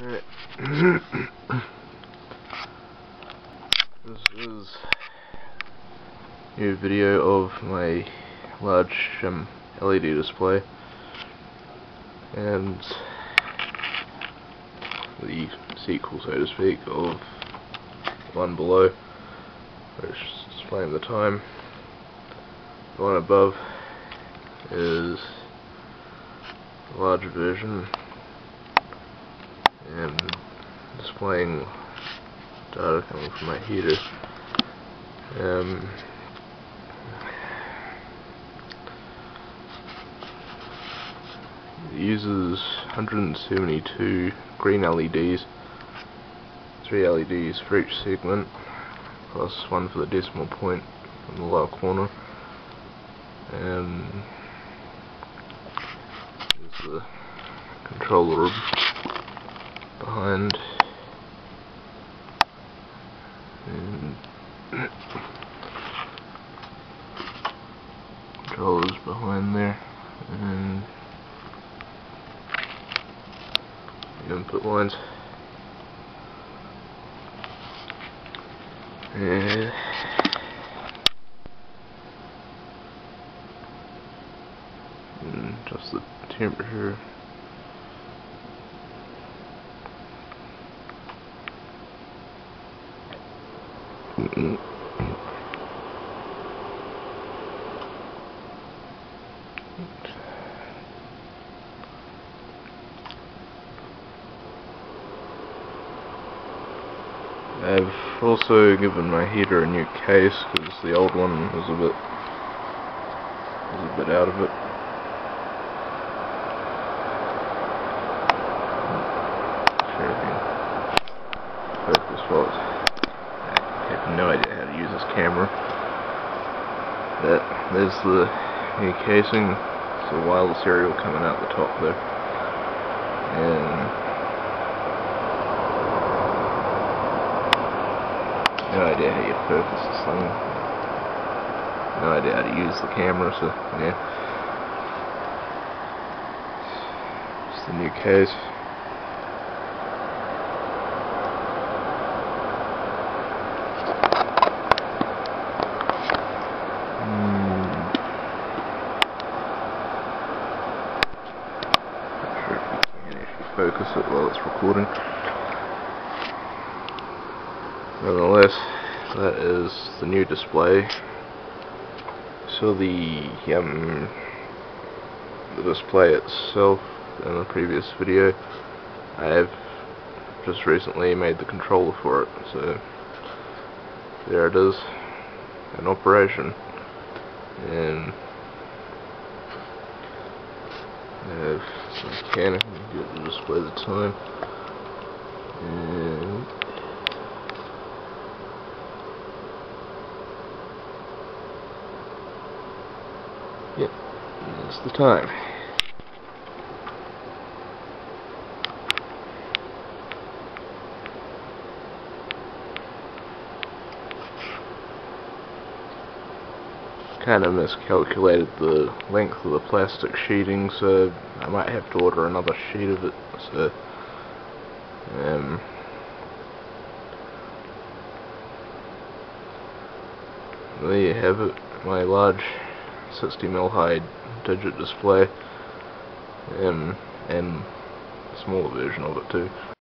Alright. This is a new video of my large LED display and the sequel, so to speak, of one below, which is displaying the time. The one above is a larger version and displaying data coming from my heater. It uses 172 green LEDs, 3 LEDs for each segment, plus one for the decimal point in the lower corner. And there's the control orb behind, and controllers behind there, and the input lines. And just the temperature. I've also given my heater a new case because the old one was a bit out of it. Sure, I can focus while it's. I have no idea how to use this camera. There's the new casing. It's a wireless aerial coming out the top there. And no idea how you focus this thing. No idea how to use the camera, so yeah. It's the new case. Not sure if you can actually focus it while it's recording. Nonetheless, that is the new display. So the display itself in the previous video, I have just recently made the controller for it. So there it is in operation, and if I can get the display the time. And yep, that's the time. Kind of miscalculated the length of the plastic sheeting, so I might have to order another sheet of it. So, there you have it, my large 60mm high digit display, and a smaller version of it too.